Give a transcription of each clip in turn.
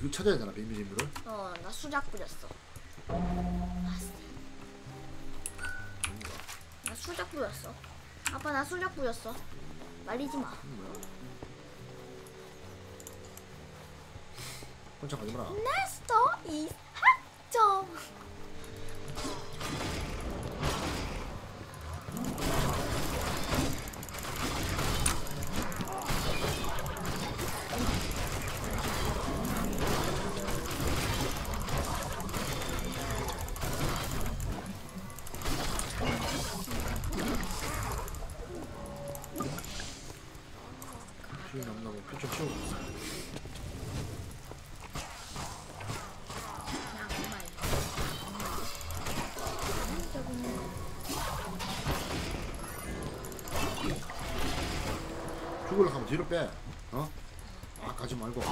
이거 찾아야 되나 비밀인물을? 어, 나 수작 부렸어. 아싸. 나 수작 부렸어. 아빠 나 수작 부렸어. 말리지 마. 뭐야? 혼자 가지 마라. 네스터 이 학점. 죽으러 가면 뒤로 빼. 어? 아 가지 말고.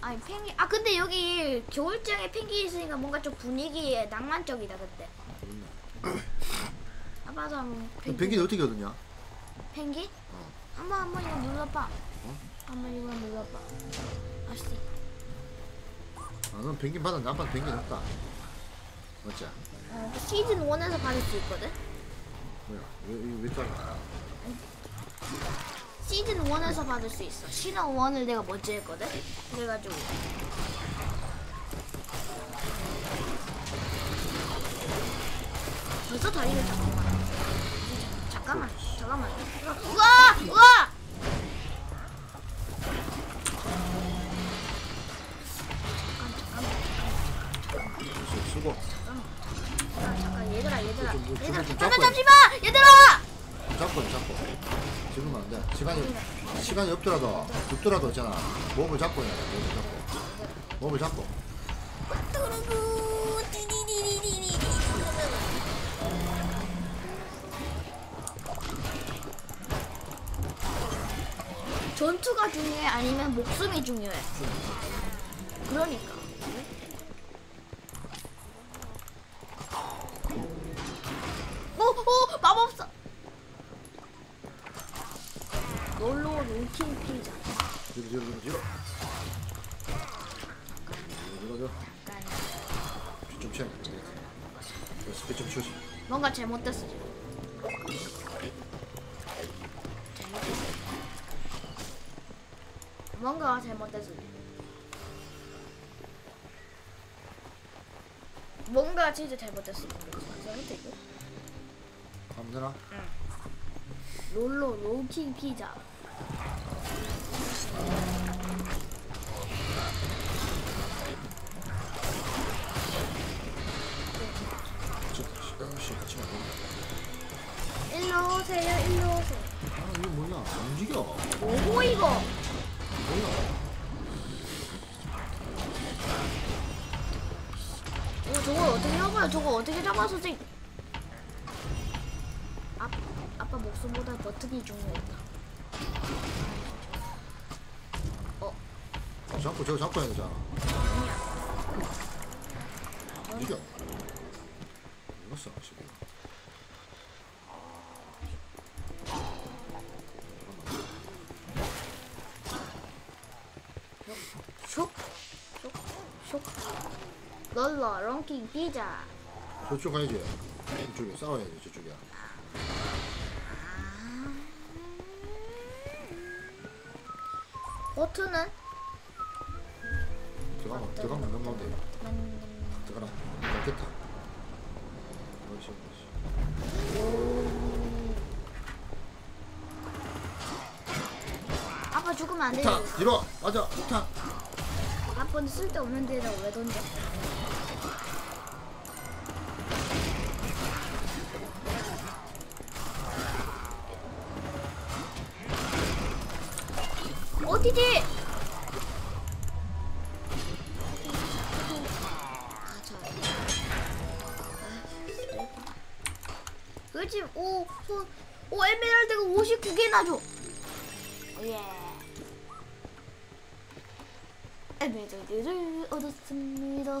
아니 펭귄. 아 근데 여기 겨울장에 펭귄 있으니까 뭔가 좀 분위기에 낭만적이다 그때. 아 맞아. 펭귄 어떻게 얻었냐? 펭귄? 어. 한번 이거 눌러봐. 어? 한번 이거 눌러봐. 아씨. 아 넌 펭귄 받았는데 아빠는 펭귄 없다. 맞지? 어 시즌 1에서 받을 수 있거든? 뭐야? 왜 따라? 시즌 1에서 받을 수 있어. 신화 1을 내가 먼저 했거든? 그래가지고. 벌써 다리를 잠깐만. 잠깐만. 우와! 우와! 잠깐. 얘들아. 잠깐 잡지 마! 얘들아! 잡고 지금은 안 돼. 시간이 없더라도 있잖아. 몸을 잡고 해야 돼. 몸을 잡고 전투가 중요해 아니면 목숨이 중요해. 그러니까 오 마법사 놀러 롱킹 피자. 좀 채워. 스피 좀 치우지. 뭔가 잘못됐어. 뭔가 잘못됐어. 뭔가 진짜 잘못됐어. 잘못돼 이거. 감사라. 응. 롤로 롱킹 피자. 일로 오세요, 일로 오세요. 아, 이거 뭐야? 안 움직여. 뭐고 이거? 뭐야? 오, 저걸 어떻게 잡아요? 저거 어떻게 잡아, 선생님? 아빠 목숨보다 버튼이 중요했다. 저거 잡고 해야 되잖아. 이겨. 이겼어 지금. 슉슉슉 롤러 롱킹 피자. 저쪽 가야지. 저쪽에 싸워야지 저쪽이야. 버튼은? 들어가면 안 가면 돼. 들어가라. 됐다. 아빠 죽으면 안 돼. 이리 와. 맞아. 우탄. 아빠는 쓸데없는 데다 왜 던져? 어디지? 오 에메랄드가 59개나 줘. 예. 에메랄드를 얻었습니다.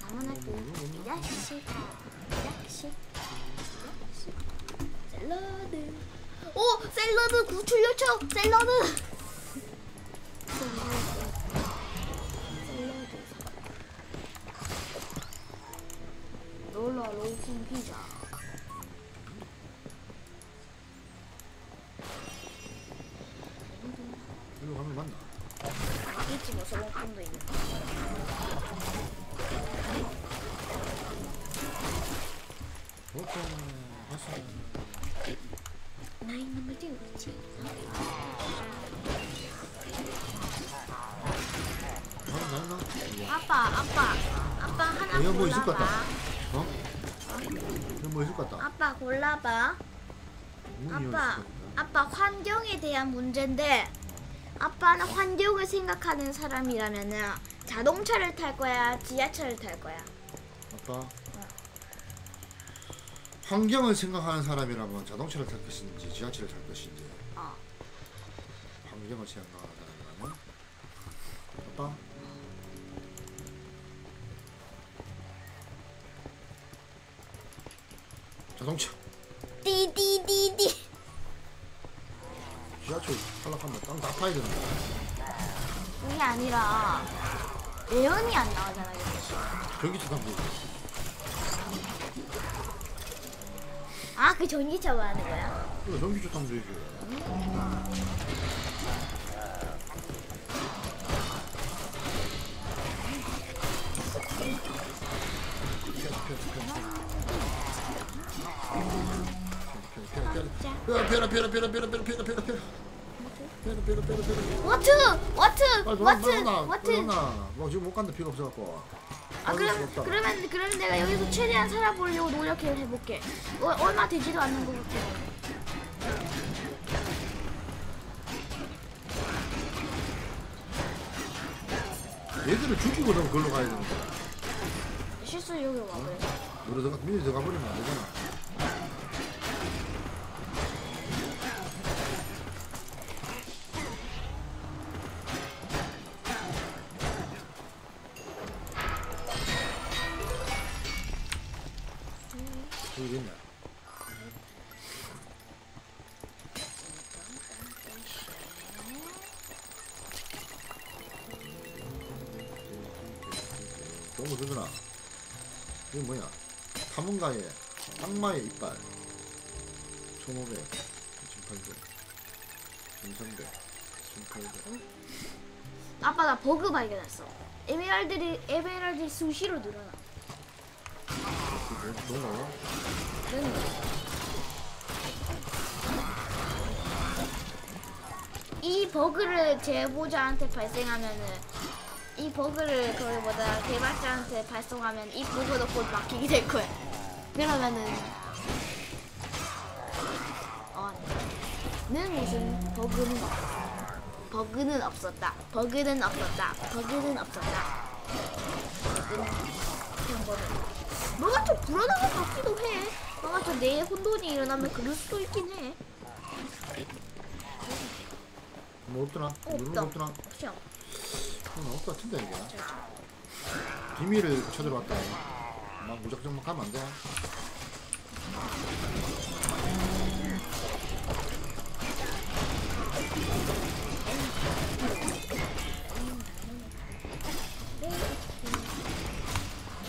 나무나무 이 자식 샐러드. 오! 샐러드 구출 요청! 샐러드! 롤라 로킹 피자. 이거 가면 맞나? 이쯤 어서 먹던 데 있는. 오케이, 왔어. 나이 넘버지 우지. 아빠 하나 골라봐. 뭐 있을 것 같다. 어? 뭐 있을 것 같다. 아빠 골라봐. 아빠 환경에 대한 문제인데, 아빠는 환경을 생각하는 사람이라면은 자동차를 탈 거야, 지하철을 탈 거야? 아빠. 환경을 생각하는 사람이라면 자동차를 탈 것인지 지하철을 탈 것인지. 환경을 생각하는 사람이라면 아빠. 자동차. 띠띠띠띠. 지하철 탈락하면 땅 다 파야 되는데. 그게 아니라 에어컨이 안 나오잖아. 전기차 타고. 아, 그 전기차 뭐 하는 거야? 그래, 전기차 타면 되지. 뭐 지금 못 간다. 필요 없어 갖고. 아, 그러면 내가 여기서 최대한 살아보려고 노력해 볼게. 얼마 되지도 않는 거 같아. 얘들을 죽이고 너 그걸로 가야 되는 거야. 실수 여기 와 그래. 미리 들어가 버리면 안 되잖아. 너무 좋잖아. 이게 뭐냐? 탐험가의 악마의 이빨. 1500, 1800, 1300, 1800. 아빠, 나 버그 발견했어. 에메랄드 수시로 늘어나. 그래? 너무 나와? 이 버그를 제보자한테 발생하면은. 이 버그를 그거보다 개발자한테 발송하면 이 버그도 곧 막히게 될 거야. 그러면은 는 무슨 버그는 없었다. 뭔가 좀 불안한 것 같기도 해. 뭔가 좀 내일 혼돈이 일어나면 그럴 수도 있긴 해. 뭐 없더라? 없더라. 나올 것 같은데 이게. 비밀을 찾으러왔다. 막 무작정 막 가면 안 돼.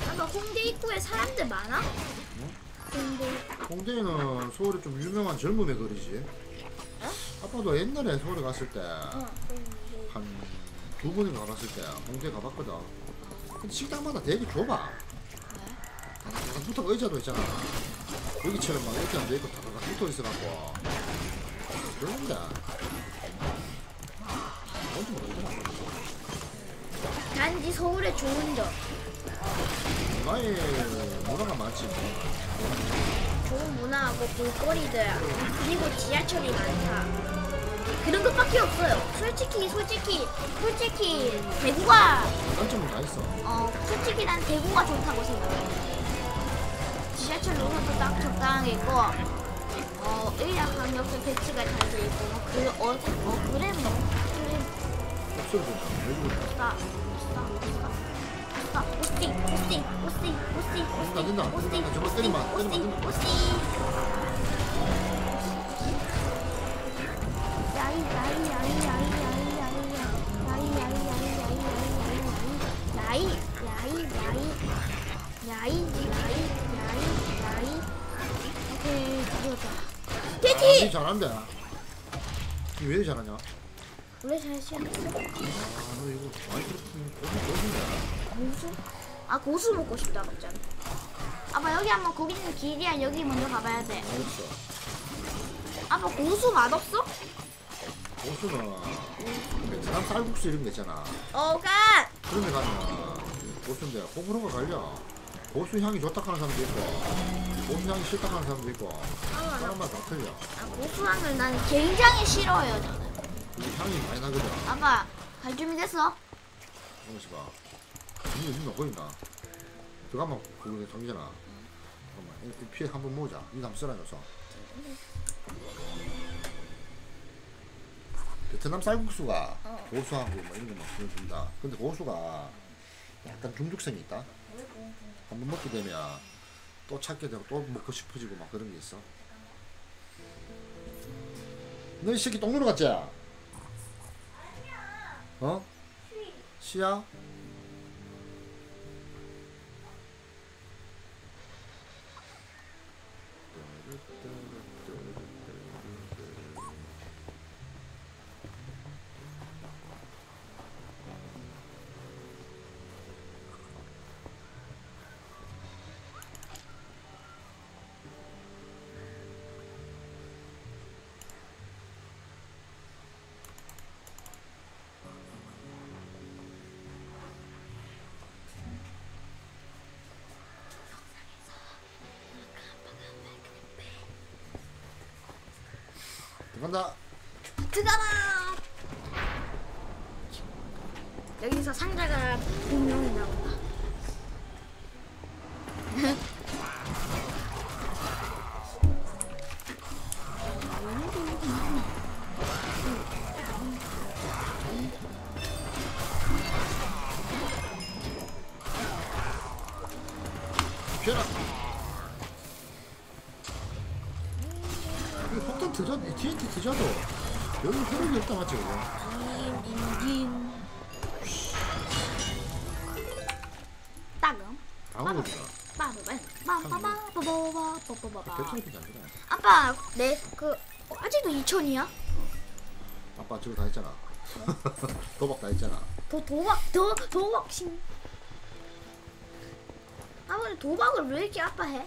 아마 홍대 입구에 사람들 많아? 응? 홍대는 서울에 좀 유명한 젊음의 거리지. 어? 아빠도 옛날에 서울에 갔을 때 한 2번이 가봤을 때 홍대 가봤거든. 근데 식당마다 되게 좁아. 네? 붙어 의자도 있잖아. 여기처럼 막 이렇게 안 돼있고 다가 붙어 있어갖고 그런데 뭔지 모르겠더라. 단지 서울의 좋은 점. 나의 문화가 많지. 좋은 문화하고 볼거리들 그리고 지하철이 많다. 그런 것밖에 없어요. 솔직히 대구가 단점은 다 있어. 솔직히 난 대구가 좋다고 생각해. 지하철 노선도 딱 적당하게 있고 의학 강력에 배치가 잘 돼 있고 오케이, 잘한다. 니 왜 잘하냐? 원래 잘 시작했어. 아, 너 이거 많이 고수? 아, 고수 먹고 싶다, 갑자기. 아빠 여기 한번 거기 있는 길이야. 여기 먼저 가봐야 돼. 알겠어. 아빠 고수 맛없어? 고수는 베트남 쌀국수 이런 거 있잖아. 오가. 그런 데 가면 고수인데 호불호가 갈려. 고수 향이 좋다 하는 사람도 있고. 고수향이 싫다 하는 사람도 있고 사람마다 다 틀려. 아, 고수향을 난 굉장히 싫어해요. 저는 향이 많이 나거든. 아빠 갈 준비 됐어? 잠시 봐. 눈이 안 보인다. 들어가면 그게 정기잖아. 잠깐만 이 피해 한번 모으자. 이거 한번 쓰라줘서. 베트남 쌀국수가 고수하고 막 이런 거 막 보여준다. 근데 고수가 약간 중독성이 있다. 한번 먹게 되면 또 찾게 되고 또 먹고 싶어지고 막 그런 게 있어. 너 이 새끼 똥누러 갔지? 어? 시야? 간다. 들어가라. 여기서 상자가 분명히 나온다. TNT 드셔도 여기 흐름이 없다 맞지? 아빠 내 그 아직도 2000이야? 아빠 지금 다 했잖아. 도박 다 했잖아. 도박 신. 아버지 도박을 왜 이렇게 아빠 해?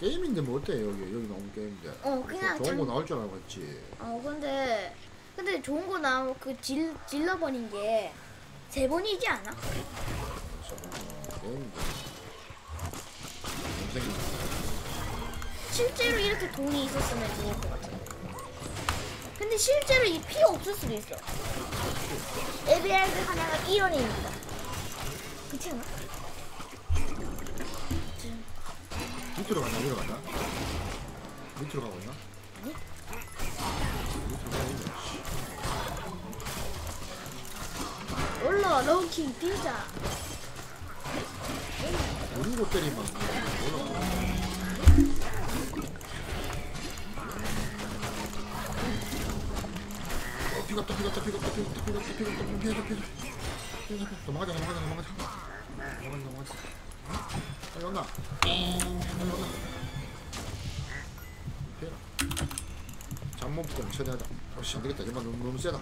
게임인데 뭐 어때? 여기 나온 게임인데. 그냥 좋은 거 나올 줄 알았지. 근데 좋은 거 나오고 그 질러버린 게 재본이지 않아? 게임인데. 실제로 이렇게 돈이 있었으면 좋을 것 같은데. 근데 실제로 이 피가 없을 수도 있어. 에메랄드 하나가 1원입니다. 그렇지 않아? 밑으로 가나? 위로 가나? 밑으로 가고 있나? 아니? 올라 럭키 뛰자. 누르고 때리면 피가 빨리 온다. 잠몸부터 처리하자. 어씨 안되겠다. 얘만 너무 세다.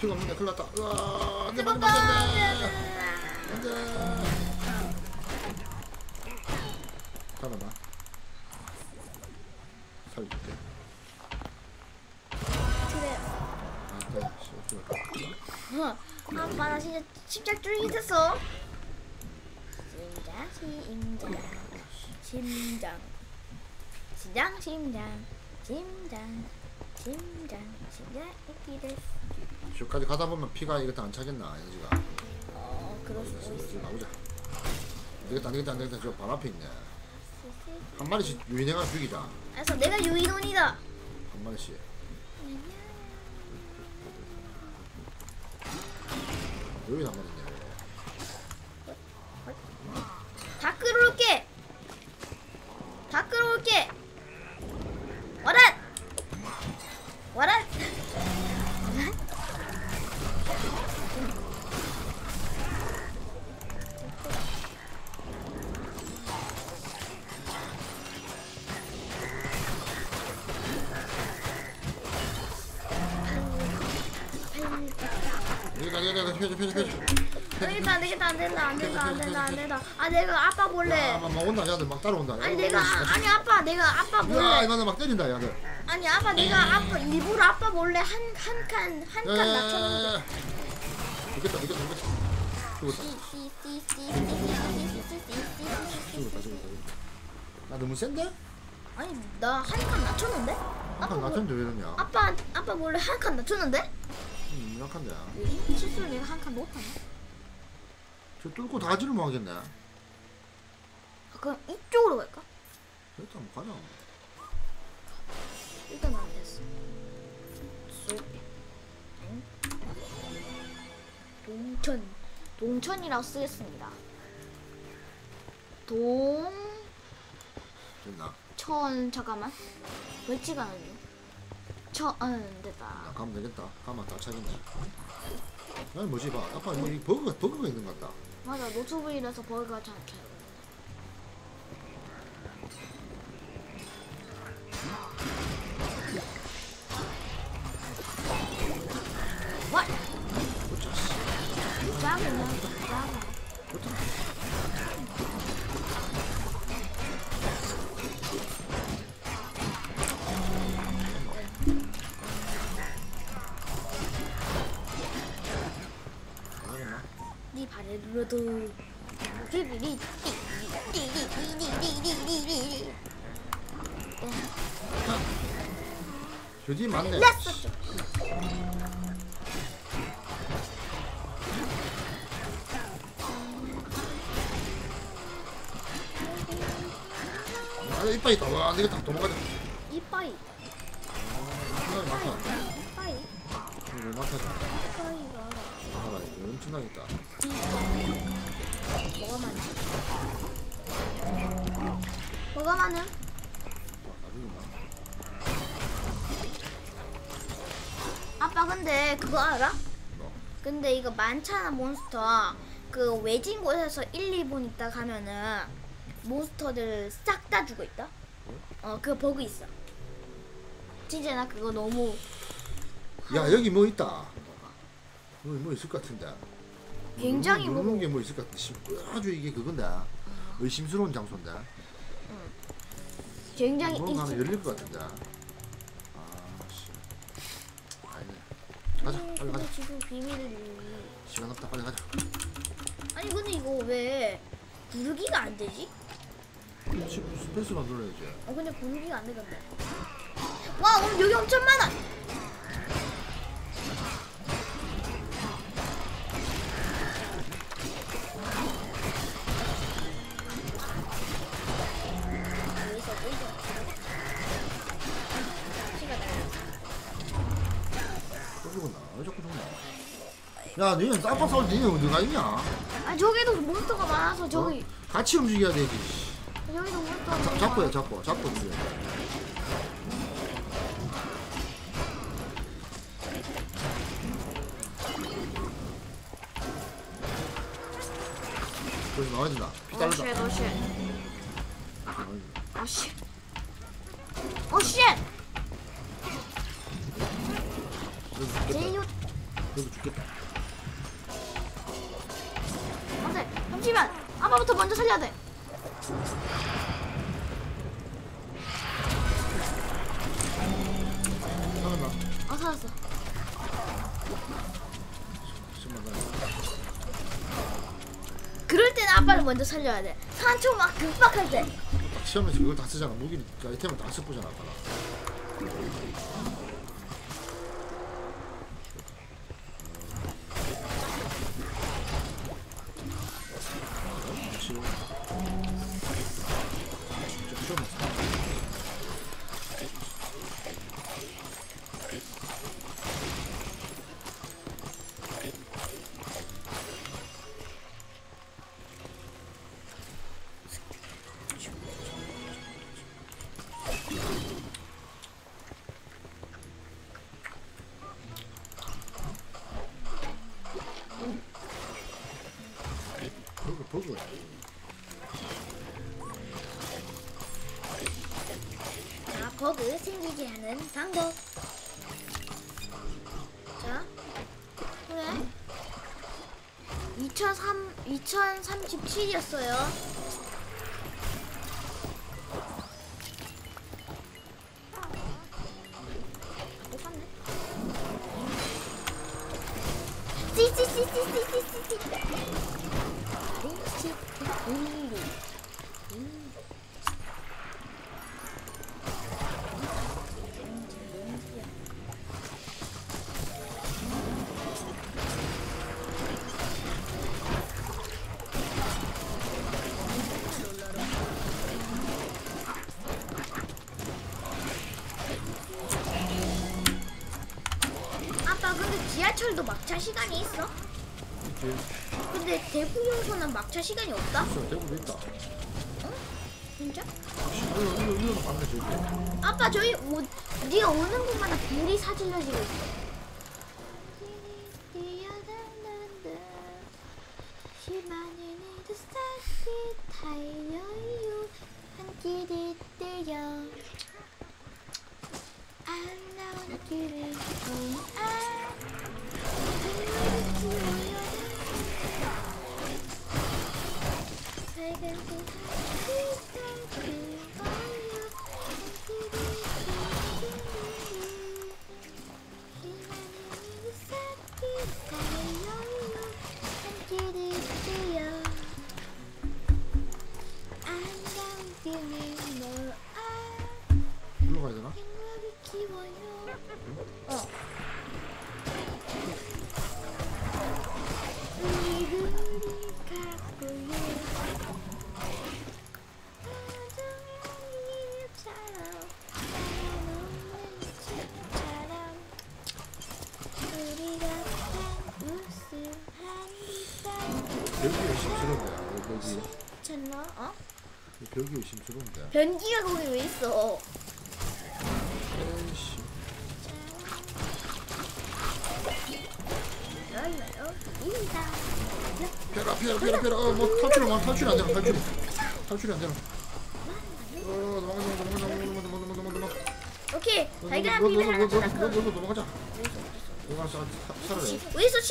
피가 없는데 큰일났다. 으아 안돼 안돼 안돼 잠깐만 살려줄게. 그래 안돼 아빠 나 진짜 심장 쫄깃했어. 심장 이끼들. 저까지 가다 보면 피가 이것도 안 차겠나 에너지가. 그럴 수도 있어. 나오자. 안 되겠다. 저 바로 앞에 있네. 한 마리씩 유인해가 죽이자. 알았어, 내가 유인원이다. 한만씨 여기서 안 맞았냐? 다 끌어올게. 다 끌어올게. 와라! 와라! 안된다. 아 내가 아빠 볼래. 막 온다 야들 막 따라온다. 아니 내가 아니 아빠 내가 아빠 볼래. 야 이만해 막 때린다 야들. 아니 아빠 내가 아빠 일부러 아빠 몰래 한 칸 낮춰놓는다. 죽겠다 죽겠다 죽겠다. 죽었다. 나 너무 센데? 아니 나 한 칸 낮췄는데? 한 칸 낮췄는데 왜 그러냐? 아빠 몰래 한 칸 낮췄는데? 한 칸이야. 실수로 내가 한 칸 못하네. 저 뚫고 다지를 뭐 하겠네. 아, 그럼 이쪽으로 갈까? 일단 뭐 가자. 일단 안 됐어. 응? 동천이라고 쓰겠습니다. 됐나? 천 잠깐만. 멀지가 않은데. 됐다. 가면 되겠다. 가면 다 찾았네. 아니 뭐지 봐. 아빠 여기 버그가 있는 것 같다. 맞아. 노트북이라서 버그가 잘 켜요. 와! 그래도 조지 맞네. 아, 이빨 있다. 와, 이거 다 도망가자. 이빨. 엄청나겠다. 뭐가 많아? 아빠 근데 그거 알아? 뭐? 근데 이거 많잖아 몬스터. 그 외진 곳에서 1, 2분 있다 가면은 몬스터들 싹 다 죽어 있다. 어 그거 버그 있어. 진짜 나 그거 너무. 야 여기 뭐 있다. 뭐 있을 것 같은데. 굉장히 모르는 게 뭐 있을 것 같은데. 아주 이게 그건데. 의심스러운 장소인데. 굉장히 뭔가 하나 열릴 것 같은데. 아씨. 아니네. 가자. 빨리 가자. 지금 비밀을. 시간 없다. 빨리 가자. 아니 근데 이거 왜 구르기가 안 되지? 그렇지. 스페이스만 눌러야지. 어 근데 구르기가 안 되던데. 와 오늘 여기 엄청 많아. 야, 너희는 싸파 싸울 때 너희는 어디가 있냐? 아, 저기도 몬스터가 많아서 저기 어? 같이 움직여야 되지. 여기도 몬스터가 많아. 잡고 움직여. 저기 나와야 된다. 피 따르다. 오 쉣! 여기 죽겠다. 잠시만! 아빠부터 먼저 살려야 돼! 살았나? 어, 살았어. 그럴 때는 아빠를 먼저 살려야 돼. 산초 막 급박할 때! 딱 시험에서 그걸 다 쓰잖아. 무기 아이템을 다 쓰고 보잖아, 아빠가. 보고요. 자, 버그 생기지 않은 방법. 자, 그래. 2037이었어요. 지하철도 막차 시간이 있어? 있지. 근데 대구용소는 막차 시간이 없다? 그렇죠, 대구도 있다. 응? 진짜? 이거는 밤에 줄게. 아빠 저희 네가 오는 곳마다 불이 사질러지고 있어. 벽이 의심스러운데. 변기가 거기 왜 있어? 에이씨. 피해라. 뭐 탈출이 안 되나. 도망가자. 오케이. 발견한 비밀을 도망가자. 우이소씨.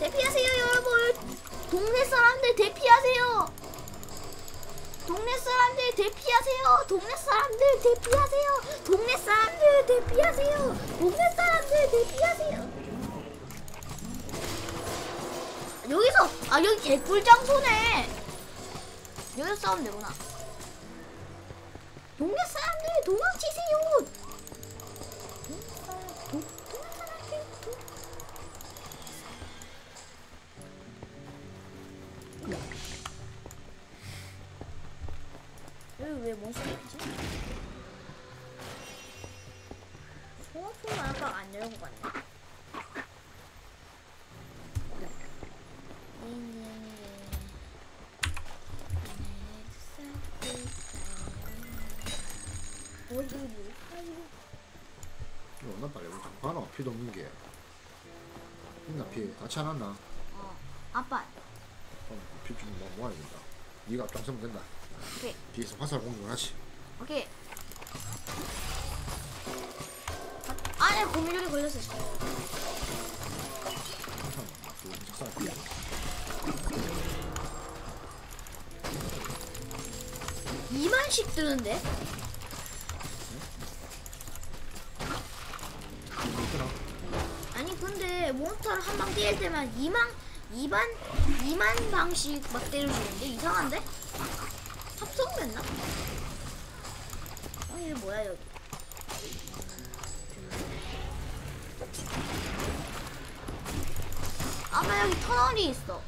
대피하세요 여러분. 동네 사람들 대피하세요. 동네 사람들 대피하세요. 여기서 아 여기 개꿀장소네. 여기서 싸우면 되구나. 동네 사람들 도망치세요. 왜 몬스터였지? 소화통을 아까 안 열고 갔네. 이거 빨리 우리 봐라. 피도 없는 게 있나? 피 같이 안 왔나? 어 아빠 피 좀 모아야 된다. 니가 앞장서면 된다. 오케이. 뒤에서 화살 공격을 하지. 오케이. 아니 고민줄이 걸렸어. $20,000씩 뜨는데? 아니 근데 몬스터를 한 방 때릴 때만 2만 방씩 막 때려주는데 이상한데? 합성됐나? 이게 뭐야 여기? 아마 여기 터널이 있어.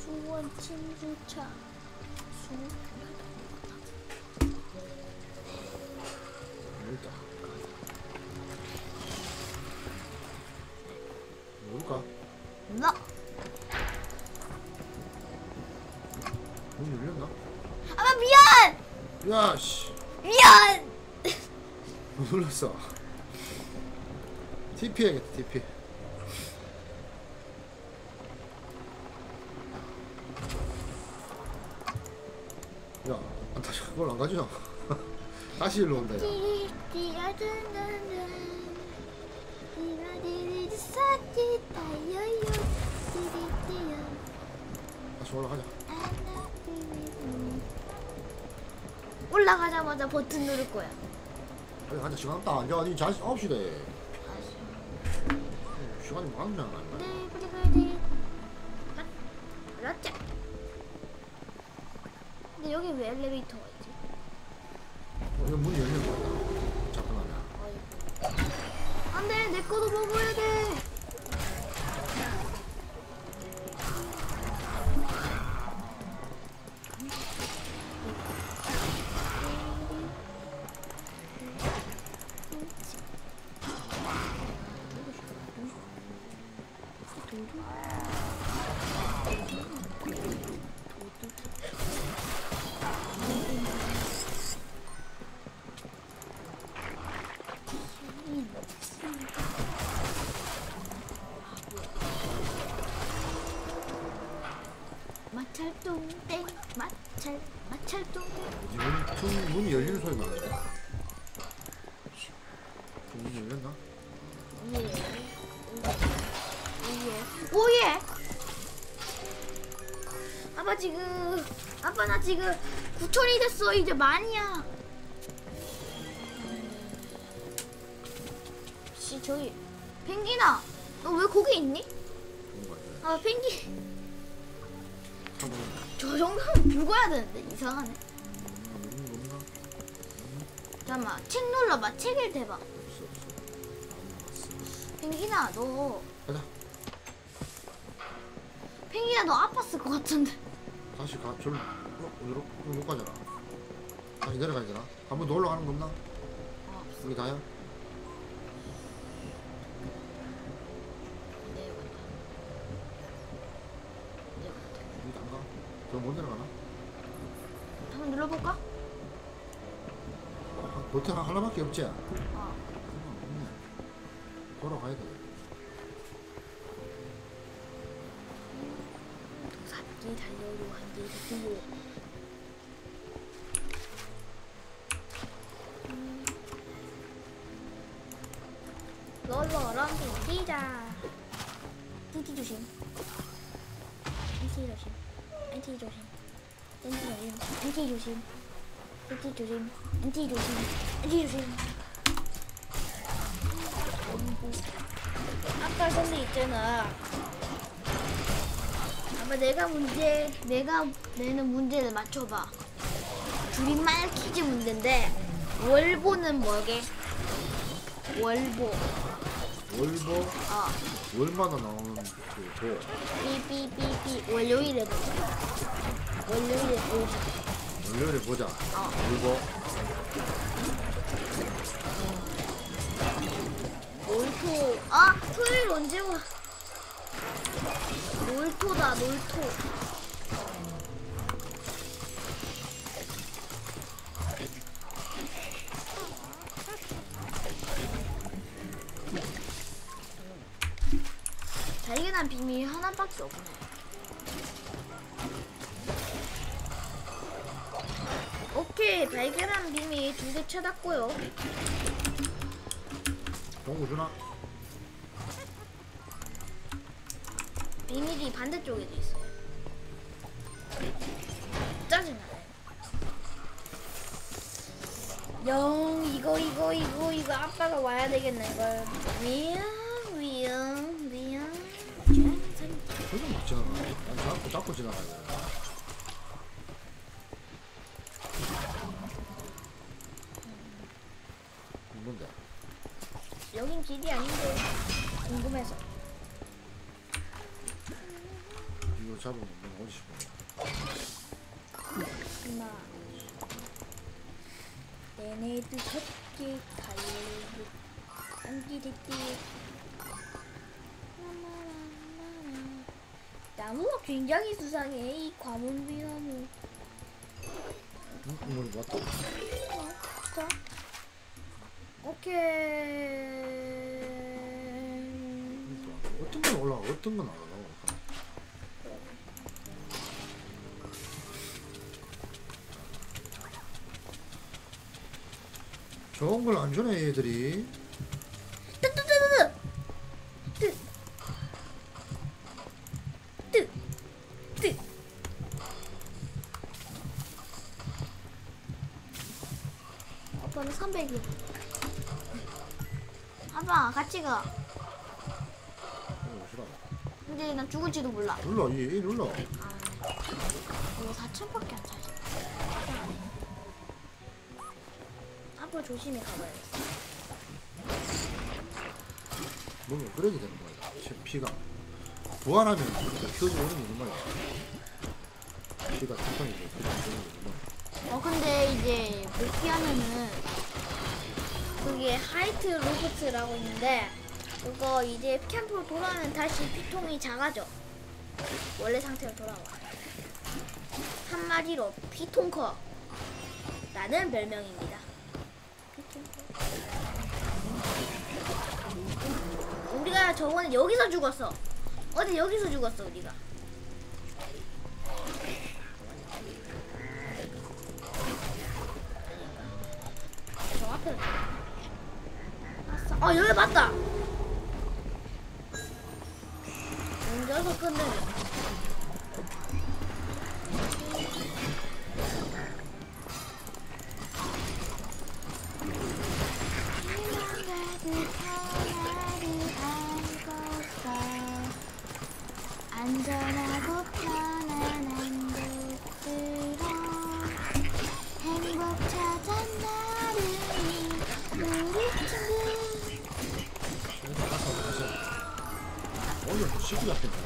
수원 친수차 뭘까? 너! 문이 열렸나? 아빠 미안! 야 씨! 미안! 뭐 불렀어? TP 해야겠다, TP. 야, 다시 그걸 안 가지나? 다시 일로 온다, 야. 다시 올라가자. 올라가자마자 버튼 누를 거야. 아니, 한자 시간 없다. 야, 니 자식 9시래. 시간이 많잖아. 그렇지. 근데 여기 왜 엘리베이터가 있지? 여기 문이 열리는 거 같다. 잠깐만. 안 돼! 내 거도 먹어야 돼! 마찰동땡 마찰동땡 문이 열리는 소리 나는데? 문이 열렸나? 오예! 아빠 나 지금 9,000이 됐어. 이제 만이야. 씨 저기 펭귄아 너 왜 거기 있니? 아 펭귄 저 정도면 붉어야 되는데 이상하네. 잠깐만 책 눌러봐. 책을 대봐. 펭귄아 너 가자. 펭귄아 너 아팠을 것 같은데. 다시 가. 절로 못 가잖아. 다시 내려가야 되나? 한 번 더 올라가는 거 없나? 여기 다야? 못 내려가나? 한번 눌러볼까? 버튼 하나밖에 없지? 어. 걸어가야 돼. 갑기 달려오고 한길 달려오고. 롤러랑 뛰자. 뚜지 조심. 뚜지 조심. 엔티 조심, 엔티 조심, 엔티 조심, 엔티 조심, 엔티 조심. 아까 근데 있잖아. 아마 내가 내는 문제를 맞춰봐. 줄임말 퀴즈 문제인데 월보는 뭐게? 월보. 월보? 어. 월마다 나오는 그 삐삐삐삐 월요일에 보자. 월요일에 보자. 어. 월보. 놀토. 아 토요일 언제 와? 놀토다 놀토. 발견한 비밀 하나밖에 없네. 오케이, 발견한 비밀 2개 찾았고요. 봉구 주나? 비밀이 반대쪽에 돼 있어요. 짜증나네. 영 이거 아빠가 와야 되겠네 이걸. 미안. 표정 맞잖아. 난 잡고 지나가야 돼. 뭔데? 여긴 길이 아닌데 궁금해서. 이거 잡으면 너무 쉽어. 나 얘네들 새끼 갈리고 안기리끼 나무가 굉장히 수상해. 이 과문비나무. 이거 맞다. 자, 오케이. 어떤 건 올라가, 어떤 건 안 올라가. 좋은 걸 안 주네 얘들이. 아빠는 300이야. 아빠 같이 가. 근데 난 죽을지도 몰라. 눌러, 이 눌러. 이거 4000밖에 안 차지. 앞으로 조심히 가봐야겠어. 몸이 그래도 되는 거야. 피가 부활하면 키워지고 오는 거야. 피가 탕탕이 돼. 근데 이제 못 피하면은 그게 하이트 로봇이라고 있는데 그거 이제 캠프로 돌아오면 다시 피통이 작아져. 원래 상태로 돌아와. 한마디로 피통커. 나는 별명입니다. 우리가 저번에 여기서 죽었어. 어제 여기서 죽었어 우리가. 아 여기 맞다. 옮겨서 끝내네. 안전하고 편안한 곳으로 행복 찾았나. 시기 같은 거.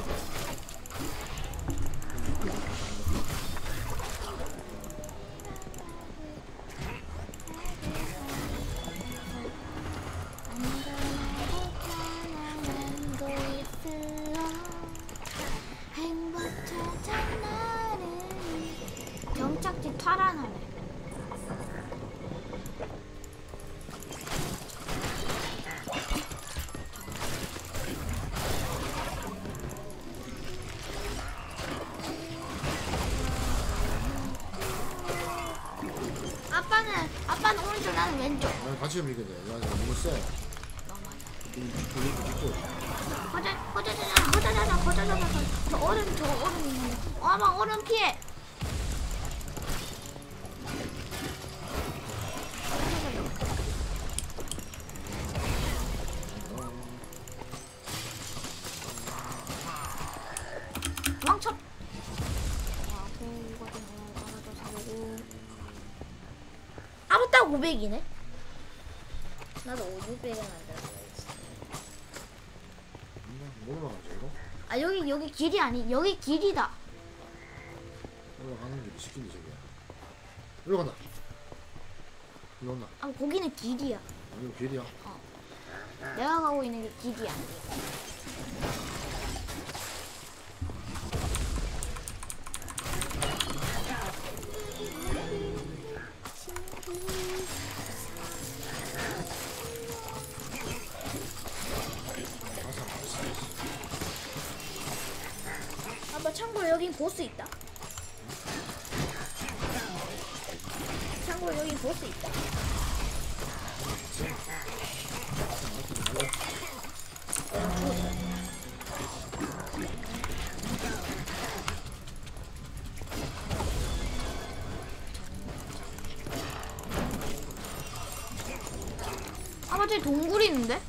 경착지 탈환하네. 아빠는 오른쪽, 나는 왼쪽. 같이 밀게 돼. 야, 너무 세. 거자자자. 저 오른. 아빠 오른 피해. 망쳐. 아빠 딱 500이네. 나도 500은 안 들어가야지. 뭐 올라가지 이거? 아 여기 길이 아니, 여기 길이다. 올라가는 게 시킨데 저기야. 올라간다. 올라온다. 아 거기는 길이야. 여기 길이야? 어. 내가 가고 있는 게 길이 아니야. 참고로 여긴 보스 있다. 아마 저기 동굴이 있는데?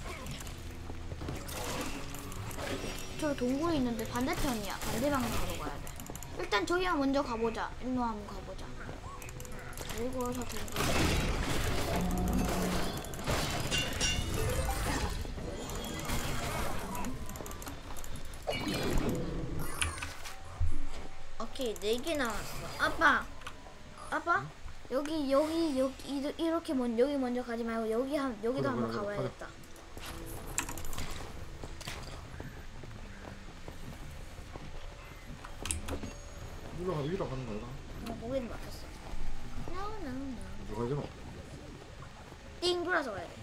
저 동굴이 있는데 반대편이야. 반대 방향으로 가야 돼. 일단 저기랑 먼저 가보자. 일로 한번 가보자. 그리고서 동굴. 그렇지, 4개 남았어. 아빠, 응? 여기 이렇게 먼저 여기 먼저 가지 말고 여기 한 여기도 그래, 한번 그래, 가봐야겠다. 그래. 위로 가는 거야. 거기는 막혔어. 누가 이제 막. 띵 돌아서 가야 돼.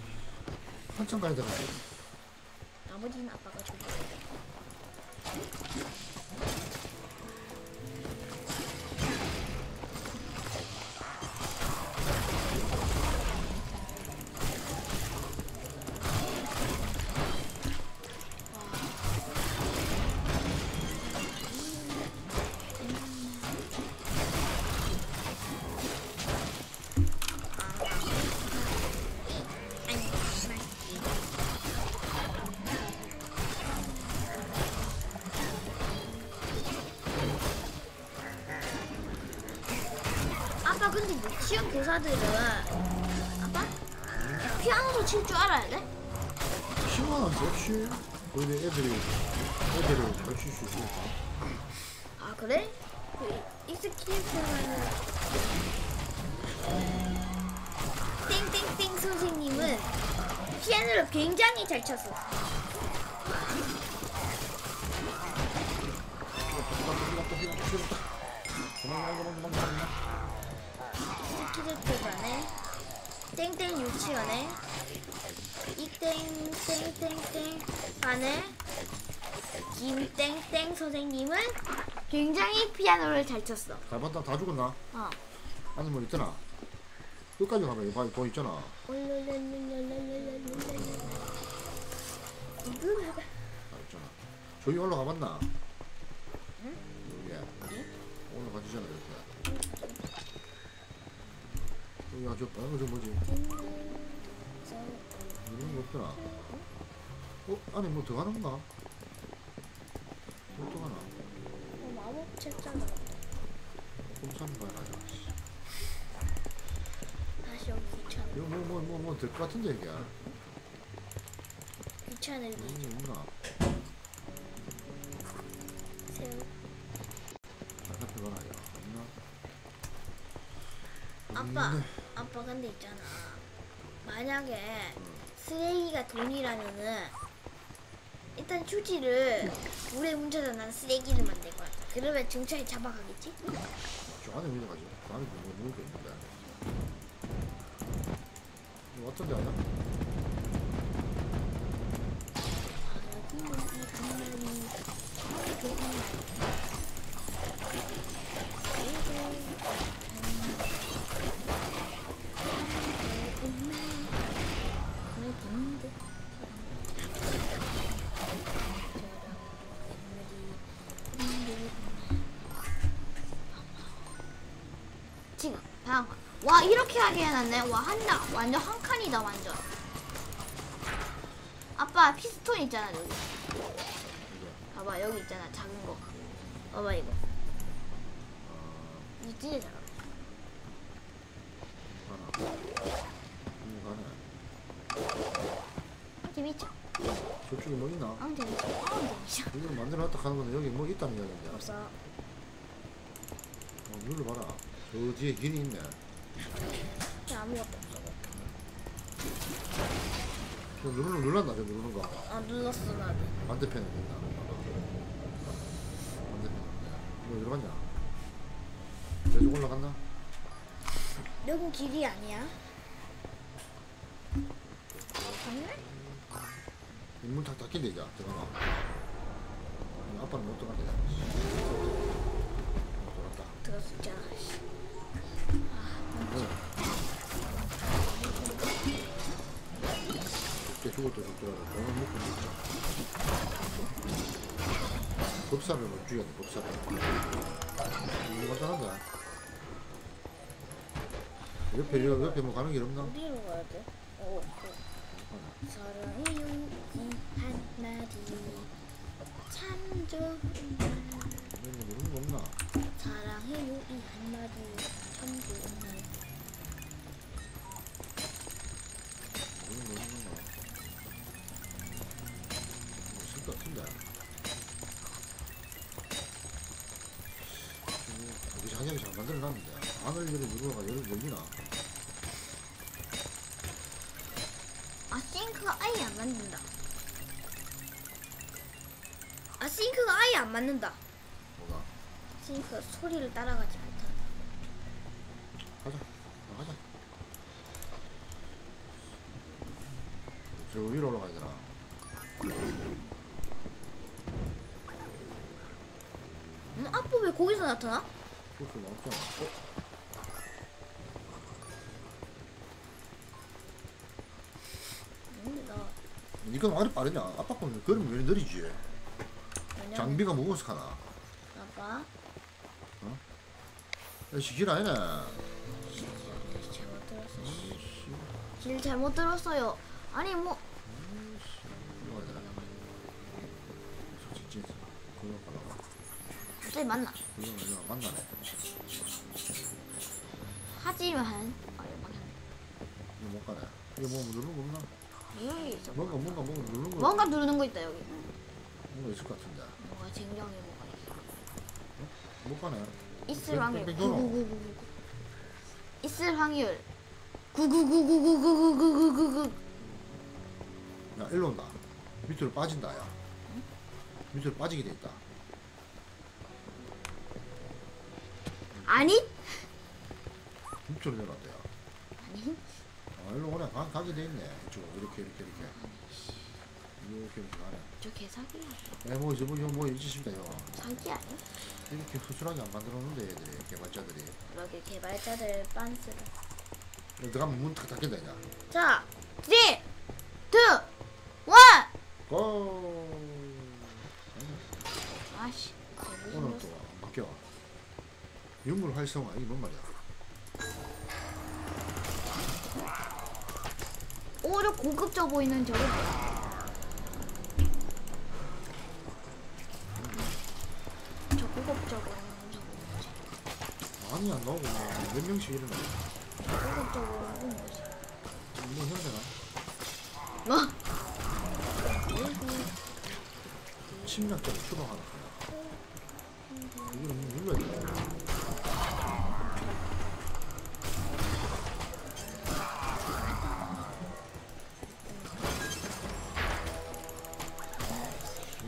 한참 가야 되나? 나머지는 아빠가 조져. 근데 유치원 교사들은 아빠? 피아노도 칠 줄 알아야 돼? 피아노는 그렇지. 원래 애들이 잘 칠 수 있어. 아 그래? 그 익스큐즈는 땡땡땡 선생님은 피아노를 굉장히 잘 쳤어. 키즈교관에 땡땡 유치원에 이땡땡땡땡 반에 김땡땡 선생님은 굉장히 피아노를 잘 쳤어. 잘 봤다. 다 죽었나? 어. 아니 뭐 있잖아. 끝까지 가봐. 여기 더 있잖아. 아 있잖아. 저기 올라가봤나? 응? 여기야. 올라가지잖아 이렇게. 야, 저 뭐지? 이런 거 없더라. 어? 안에 뭐 들어가는가? 뭐 들어가나? 마법 책장 나왔다. 꼼짝한 거야, 가자. 다시 여기 귀찮아. 이거 뭐 될 것 같은데, 이게? 귀찮을 일. 뭔가. 새우. 아까 들어가나, 야. 아빠 근데 있잖아. 만약에 쓰레기가 돈이라면은 일단 휴지를 물에 뭉쳐서 난 쓰레기를 만들 거야. 그러면 경찰이 잡아가겠지? 저 안에 왜 가지? 그 안에 뭐가 있는데? 이거 어떤데 아냐? 지금 방금 와 이렇게 하게 해놨네. 와 한다. 완전 한 칸이다. 완전 아빠 피스톤 있잖아. 여기 봐봐. 여기 있잖아. 작은 거 봐봐. 이거 진짜 작아. 재밌죠? 저쪽에 뭐 있나? 안 재밌죠? 이걸 만들어놨다 가는 건데 여기 뭐 있다는 이야기인데? 없어. 눌러봐라. 저 뒤에 길이 있네. 아무것도 없어. 저 눌렀나? 저 누르는 거? 아 눌렀어 나도. 반대편에 있나? 반대편에 뭐 들어갔냐? 계속 올라갔나? 여기 길이 아니야? 맞네? 인물 다 닦인데 이제 들어가. 아빠는 못 들어갔대. 들어갈 수 있잖아. 그때 죽었다 죽더라도 너무 먹고 죽자. 법사를 못 죽여야 돼. 법사를 이거 간단한데. 옆에 뭐 가는 길 없나? 어디로 가야 돼? 어 서로의 용기 한마디 참 좋은 날. 이런 거 없나? 사랑해요 이 한마디 참 좋은 날. 이런 거 없나? 없을 것 같은데. 하늘들이 누르러가 열을 내리나? 아 싱크가 아예 안 맞는다. 아 싱크가 아예 안 맞는다. 뭐가? 싱크가 소리를 따라가지 못한다. 가자 가자. 저 위로 올라가야 되나? 아빠 왜 거기서 나타나? 그렇게 나왔잖아. 니가 말이 빠르냐? 아빠 거는 걸으면 왜 느리지? 왜냐? 장비가 무거워서 가나? 아빠? 어? 야, 시길 아니네. 잘못 들었어. 길 잘못 들었어요. 아니 뭐. 네, 만나. 만나네. 하지만 이거 못 가네. 이거 뭐 누르는 거 없나? 뭔가 누르는 거. 뭔가 누르는 거 있다 여기. 뭔가 있을 것 같은데. 뭔가 쟁경이 뭐가 있어. 어? 못 가네. 있을 확률. 있을 확률. 구구구구구구구구구구구. 야, 일로 온다. 밑으로 빠진다, 야. 응? 밑으로 빠지게 돼 있다. 아니? 밑으로 내려왔대요. 아니? 아, 일로 오네. 가게 돼있네. 이쪽으로. 이렇게 가네. 저 개사기야. 에, 뭐, 잊으십니다, 이거. 사기 아니야? 이렇게 수술하게 안 만들어 놓는데, 얘들이. 개발자들이. 그러게, 개발자들 빤스다. 내가 문 탁 닫겠다, 이제. 자, 3, 2, 1! 고! 아씨. 오늘 또 안 바뀌어. 유물 활성화, 이게 뭔 말이야? 오히려 고급져 보이는 저거. 저 고급져 보이는 저거 뭐지? 많이 안 나오고 몇 명씩 이러네. 저 고급져 보이는 건 뭐지? 이거 해야 되나? 뭐? 침략자를 추방하는 거야. 이거는 눌러야 돼.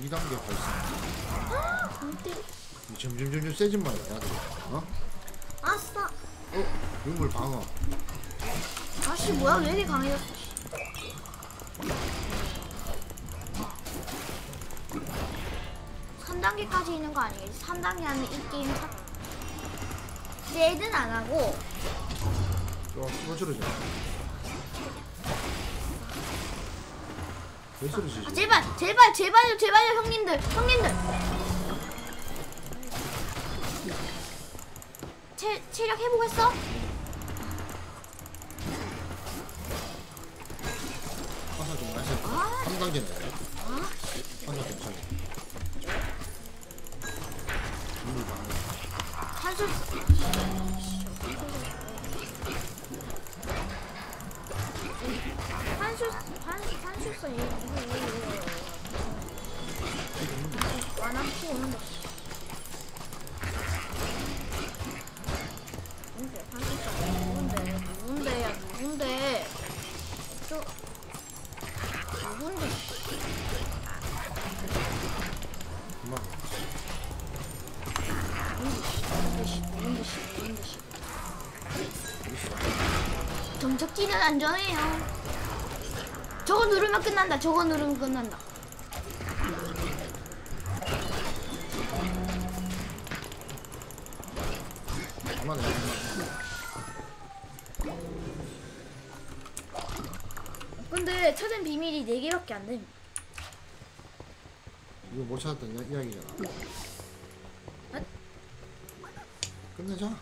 단계 발생. 점점점점 세진 말이야. 어? 아싸. 어? 유물 방어. 아씨 뭐야 왜 이렇게 강해졌어? 한 단계까지 있는 거 아니겠지? 3단계 하면 이 게임 세든 안 하고. 왜 쓰러져? 아, 제발요 형님들. 체력 해보겠어? 화살 좀 마셔. 아, 3단계네. 아, 화살 괜찮아. 산술. 산술사 이거 안 아프고 오는다. 근데 산술사 누군데 저 누군데 누군데 정착지는 안전해요. 저거 누르면 끝난다. 그만해. 근데 찾은 비밀이 4개밖에 안 돼. 이거 못 찾았던 이야기잖아. 끝내자.